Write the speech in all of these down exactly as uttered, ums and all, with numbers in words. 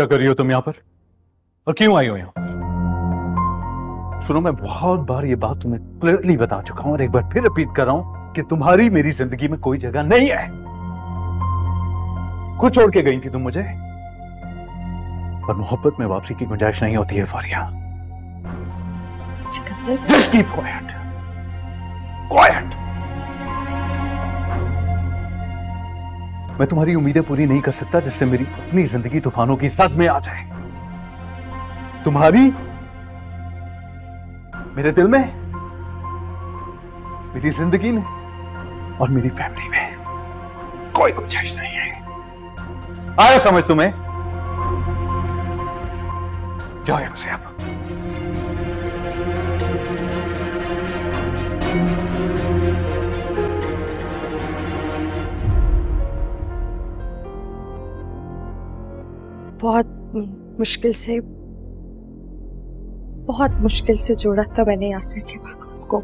क्या कर रही हो तुम यहाँ पर और क्यों आई हो यहाँ? सुनो, मैं बहुत बार ये बात तुम्हें क्लियरली बता चुका हूं और एक बार फिर रिपीट कर रहा हूं कि तुम्हारी मेरी जिंदगी में कोई जगह नहीं है। कुछ छोड़ के गई थी तुम मुझे, पर मोहब्बत में वापसी की गुंजाइश नहीं होती है Faria. Just keep quiet. Quiet. मैं तुम्हारी उम्मीदें पूरी नहीं कर सकता जिससे मेरी अपनी जिंदगी तूफानों की सद में आ जाए। तुम्हारी मेरे दिल में, मेरी जिंदगी में और मेरी फैमिली में कोई गुंजाइश नहीं है। आया समझ तुम्हें? जाओ यहां से आप। बहुत मुश्किल से बहुत मुश्किल से जोड़ा था मैंने यासिर के बाद खुद को,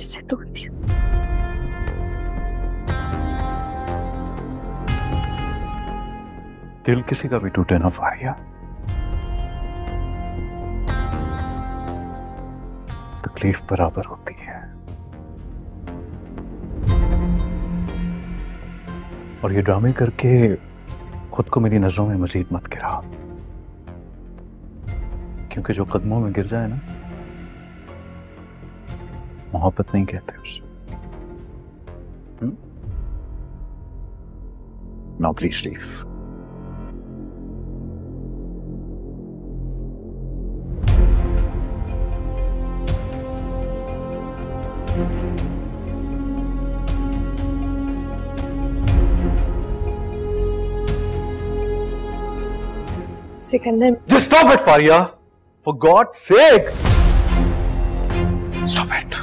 इससे तोड़ दिया। दिल किसी का भी टूटे ना फारिया, तकलीफ बराबर होती है और ये ड्रामे करके खुद को मेरी नजरों में मजीद मत गिरा, क्योंकि जो कदमों में गिर जाए ना, मोहब्बत नहीं कहते उसे। Now please leave. Sikandar, just stop it, Fariah. For God's sake, stop it.